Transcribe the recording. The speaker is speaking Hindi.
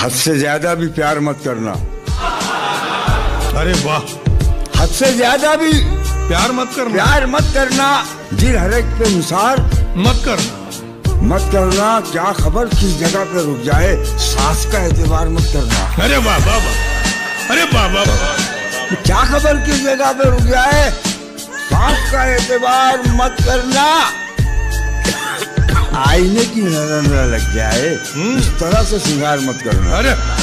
हद से ज्यादा भी प्यार मत करना। अरे वाह, हद से ज्यादा भी प्यार मत करना, प्यार मत करना, दिल हर एक पे अनुसार मत करना, मत करना। क्या खबर किस जगह पे रुक जाए, सांस का एतबार मत करना। अरे वाह वाह वाह, अरे वाह वाह वाह, क्या खबर किस जगह पे रुक जाए, सांस का एतबार मत करना। आईने की नजर न लग जाए, इस तरह से श्रृंगार मत करना। अरे